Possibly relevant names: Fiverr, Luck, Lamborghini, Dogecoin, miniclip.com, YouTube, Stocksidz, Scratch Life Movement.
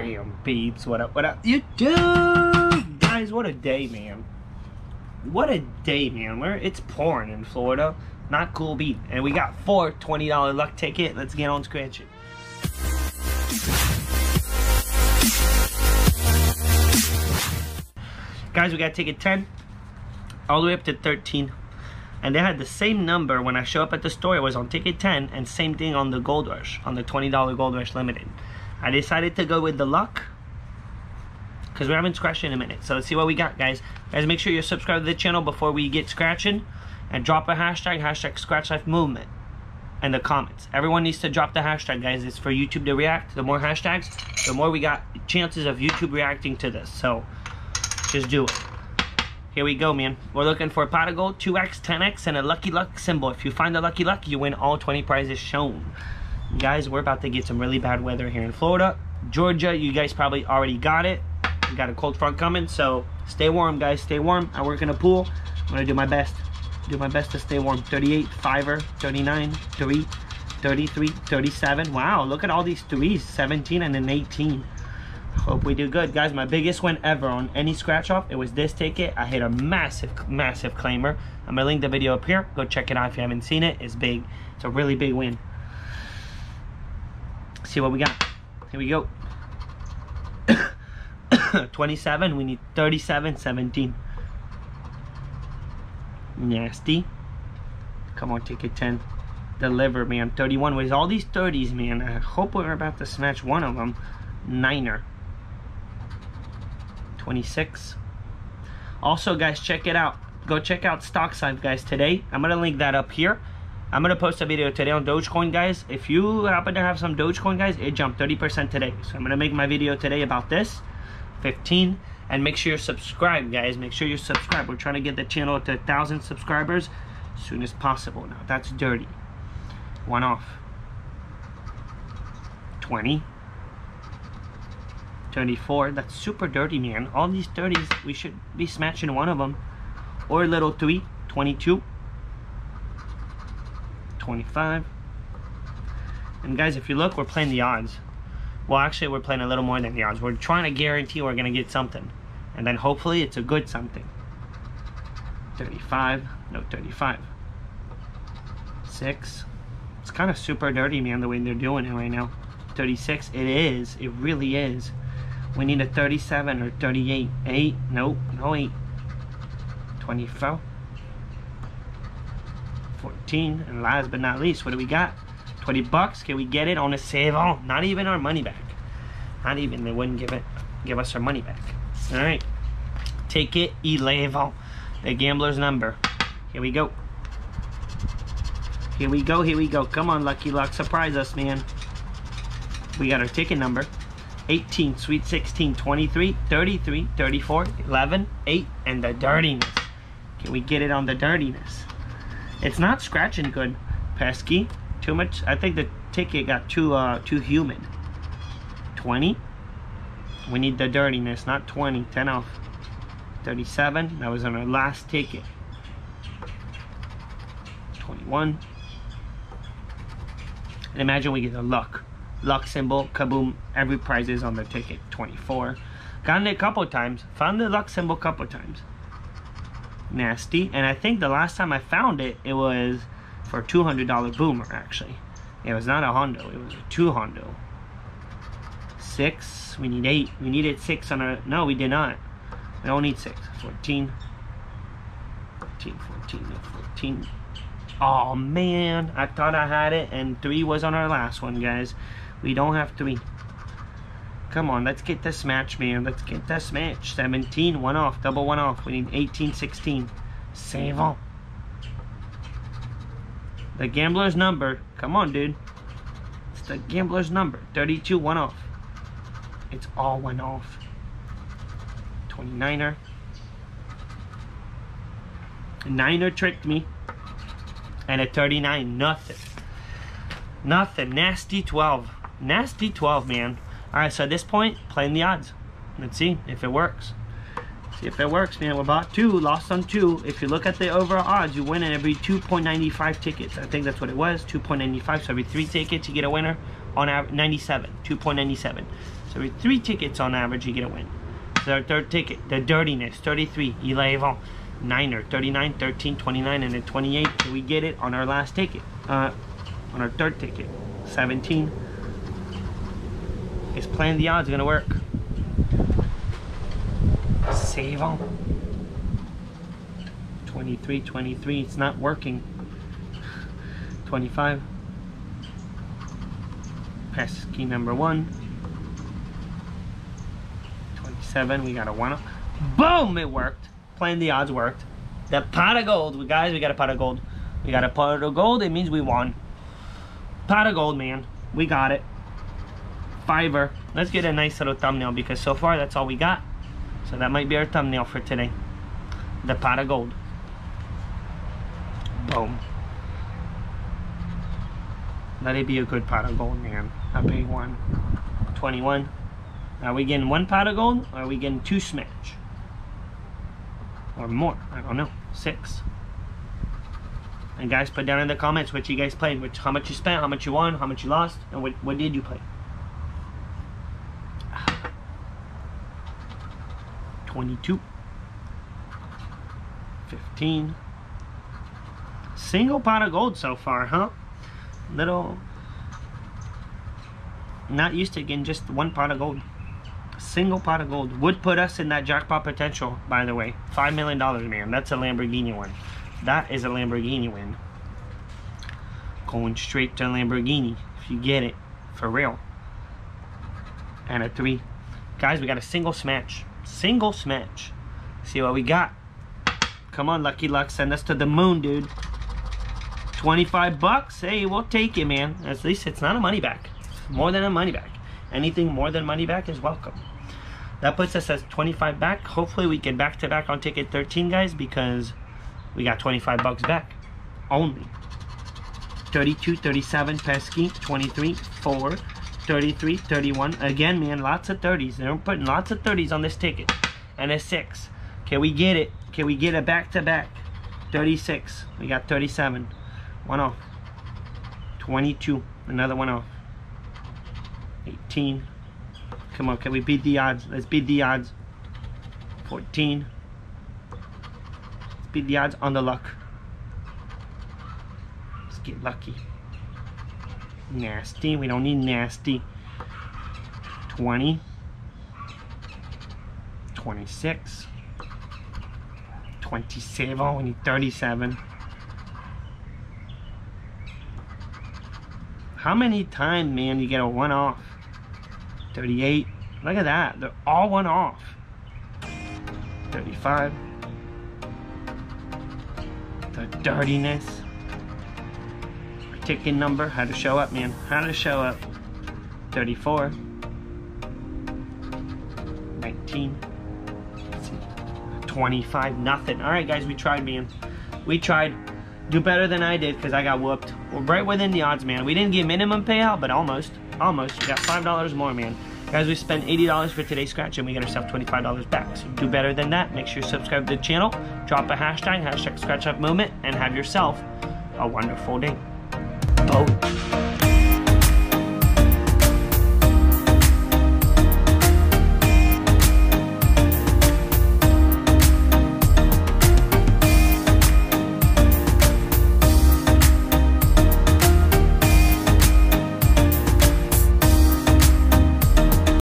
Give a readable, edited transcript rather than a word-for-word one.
Bam, peeps, what up, YouTube? Guys, what a day, man. What a day, man. It's pouring in Florida. Not cool beat. And we got four $20 luck ticket. Let's get on Scratch It. Guys, we got ticket 10 all the way up to 13. And they had the same number when I show up at the store. It was on ticket 10 and same thing on the Gold Rush, on the $20 Gold Rush Limited. I decided to go with the luck because we haven't scratched in a minute. So let's see what we got, guys. Guys, make sure you're subscribed to the channel before we get scratching, and drop a hashtag Scratch Life Movement in the comments. Everyone needs to drop the hashtag, guys. It's for YouTube to react. The more hashtags, the more we got chances of YouTube reacting to this. So just do it. Here we go, man. We're looking for a pot of gold, 2x, 10x, and a lucky luck symbol. If you find the lucky luck, you win all 20 prizes shown. Guys, we're about to get some really bad weather here in Florida. Georgia, you guys probably already got it. We got a cold front coming, so stay warm, guys. Stay warm. I work in a pool. I'm gonna do my best. Do my best to stay warm. 38, fiver, 39, 3, 33, 37. Wow, look at all these threes, 17 and an 18. Hope we do good, guys. My biggest win ever on any scratch off, it was this ticket. I hit a massive claimer. I'm gonna link the video up here. Go check it out if you haven't seen it. It's big. It's a really big win. Let's see what we got. Here we go. 27. We need 37, 17. Nasty. Come on, ticket 10. Deliver, man. 31. With all these 30s, man, I hope we're about to snatch one of them. Niner. 26. Also, guys, check it out. Go check out Stocksidz, guys, today. I'm gonna link that up here. I'm gonna post a video today on Dogecoin, guys. If you happen to have some Dogecoin, guys, it jumped 30% today. So I'm gonna make my video today about this. 15. And make sure you're subscribed, guys. Make sure you're subscribed. We're trying to get the channel to 1,000 subscribers as soon as possible. Now that's dirty. One off. 20. 34. That's super dirty, man. All these 30s, we should be smashing one of them. Or a little 3. 22. 25. And guys, if you look, we're playing the odds. Well, actually, we're playing a little more than the odds. We're trying to guarantee we're going to get something. And then hopefully it's a good something. 35. No, 35. 6. It's kind of super dirty, man, the way they're doing it right now. 36. It is. It really is. We need a 37 or 38. 8. Nope. No 8. 24. 14. And last but not least, what do we got? 20 bucks. Can we get it on a save all? Not even our money back. Not even. They wouldn't give us our money back. All right. Take it. 11. The gambler's number. Here we go. Here we go. Here we go. Come on, Lucky Luck. Surprise us, man. We got our ticket number. 18, sweet 16, 23, 33, 34, 11, 8, and the dirtiness. Can we get it on the dirtiness? It's not scratching good. Pesky. Too much. I think the ticket got too humid. 20. We need the dirtiness, not 20. 10 off. 37. That was on our last ticket. 21. And imagine we get the luck. Luck symbol, kaboom, every prize is on the ticket. 24. Gotten it a couple times. Found the luck symbol a couple times. Nasty. And I think the last time I found it, it was for a $200 boomer, actually. It was not a hondo, it was a 2 hondo. 6. We need 8. We needed 6 on our... No, we did not. We don't need 6. 14. 14, 14, no, 14. Oh, man. I thought I had it, and 3 was on our last one, guys. We don't have 3. Come on, let's get this match, man. Let's get this match. 17, one off, double one off. We need 18, 16. Save all. The gambler's number. Come on, dude. It's the gambler's number. 32, one off. It's all one off. 29er. Niner tricked me. And a 39, nothing. Nothing. Nasty 12. Nasty 12, man. Alright, so at this point, playing the odds. Let's see if it works. See if it works, man. We bought 2, lost on 2. If you look at the overall odds, you win in every 2.95 tickets. I think that's what it was, 2.95. So every 3 tickets, you get a winner on 97, 2.97. So with 3 tickets on average, you get a win. So our third ticket, the dirtiness, 33, Eleven, Niner, 39, 13, 29, and then 28. So we get it on our last ticket, on our third ticket, 17. Is playing the odds gonna work? Save on 23, 23, it's not working. 25. Pass key number 1. 27, we got a 1 up. Boom, it worked. Playing the odds worked. The pot of gold, guys, we got a pot of gold. We got a pot of gold, it means we won. Pot of gold, man, we got it. Fiverr, let's get a nice little thumbnail because so far that's all we got. So that might be our thumbnail for today. The pot of gold. Boom. Let it be a good pot of gold, man. A big one. 21. Are we getting 1 pot of gold? Or are we getting 2 smash? Or more? I don't know. 6. And guys, put down in the comments what you guys played. Which, how much you spent, how much you won, how much you lost. And what did you play? 22. 15. Single pot of gold so far, huh? Little, not used to getting just 1 pot of gold. Single pot of gold would put us in that jackpot potential, by the way. $5 million, man. That's a Lamborghini win. That is a Lamborghini win. Going straight to Lamborghini if you get it for real. And a 3, guys. We got a single smash. Single smash. See what we got. Come on, Lucky Luck, send us to the moon, dude. 25 bucks, hey, we'll take it, man. At least it's not a money back. It's more than a money back. Anything more than money back is welcome. That puts us at 25 back. Hopefully we get back to back on ticket 13, guys, because we got 25 bucks back only. 32, 37, pesky, 23, 4, 33, 31. Again, man, lots of 30s. They're putting lots of 30s on this ticket. And a 6. Can we get it? Can we get a back to back? 36. We got 37. 1 off. 22, another 1 off. 18. Come on, can we beat the odds? Let's beat the odds. 14. Let's beat the odds on the luck. Let's get lucky. Nasty, we don't need nasty. 20. 26. 27, we need 37. How many times, man, you get a 1 off? 38. Look at that. They're all 1 off. 35. The dirtiness. Ticket number. How to show up, man. How to show up. 34. 19. 25. Nothing. All right, guys. We tried, man. We tried. Do better than I did because I got whooped. We're right within the odds, man. We didn't get minimum payout, but almost. Almost. We got $5 more, man. Guys, we spent $80 for today's scratch, and we got ourselves $25 back. So do better than that. Make sure you subscribe to the channel. Drop a hashtag, #ScratchLifeMovement, and have yourself a wonderful day. Boom.